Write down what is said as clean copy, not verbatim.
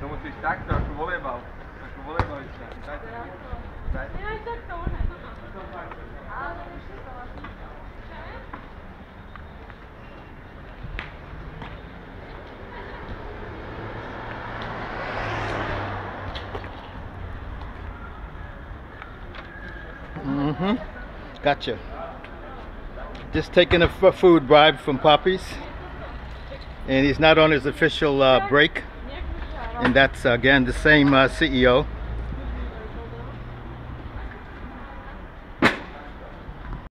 To musiš tak trošku volejbal. Trošku volejbalička. Dajte mi. Dajte. Ja tak to ne. Ale ještě to máš. Gotcha. Just taking a food bribe from Poppies, and he's not on his official break, and that's again the same CEO.